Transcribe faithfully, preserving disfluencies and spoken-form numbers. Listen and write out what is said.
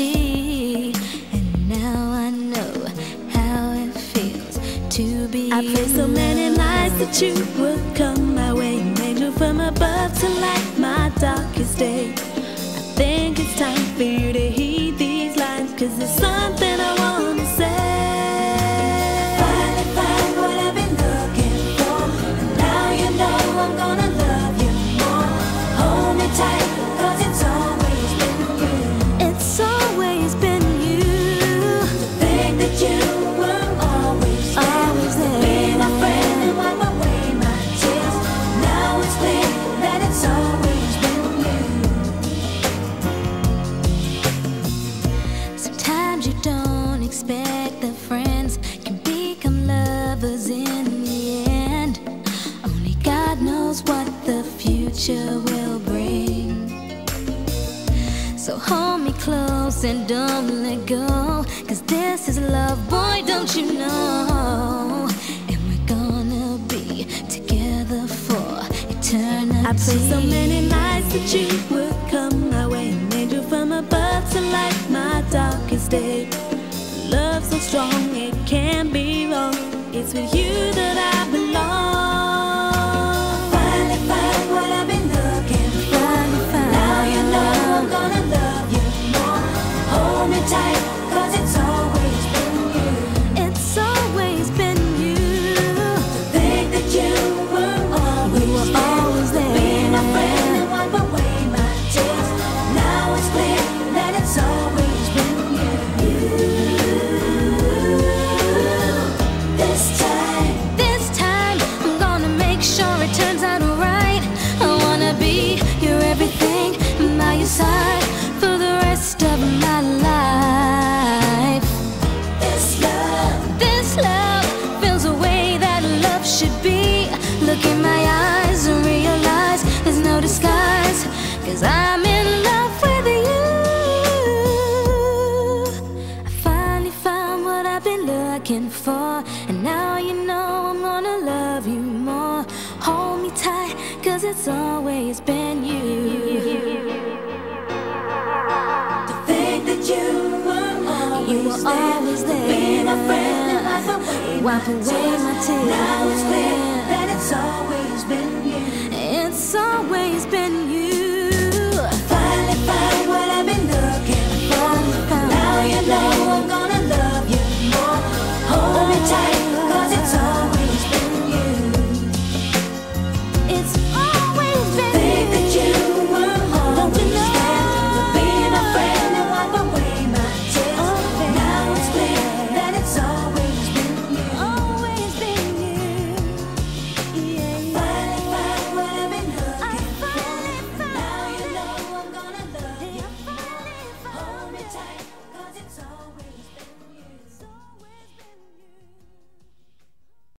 empty, and now I know how it feels to be. I played so many lies that you would come my way, an angel from above to light my darkest day. I think it's time for you to heed these lines, 'cause there's something I wanna say. Expect that friends can become lovers in the end. Only God knows what the future will bring. So hold me close and don't let go, 'cause this is love, boy, don't you know? And we're gonna be together for eternity. I played so many lies that you would come my way, an angel from above to light my darkest day. Love so strong, it can't be wrong. It's with you that I belong. Finally find what I've been looking for. Find now you know I'm gonna love you more. Hold me tight, 'cause it's always been you. It's always been you. To think that you were always, you were always there. Be my friend and wipe away my tears. Now it's clear that it's always been you. you. For the rest of my life, this love, this love feels the way that love should be. Look in my eyes and realize there's no disguise, 'cause I'm in love with you. I finally found what I've been looking for, and now you know I'm gonna love you more. Hold me tight, 'cause it's always been you. You were always, you were always there, there. Be my friend and wipe away, wipe my, away tears. my tears. Now it's clear that it's always been you. It's always been.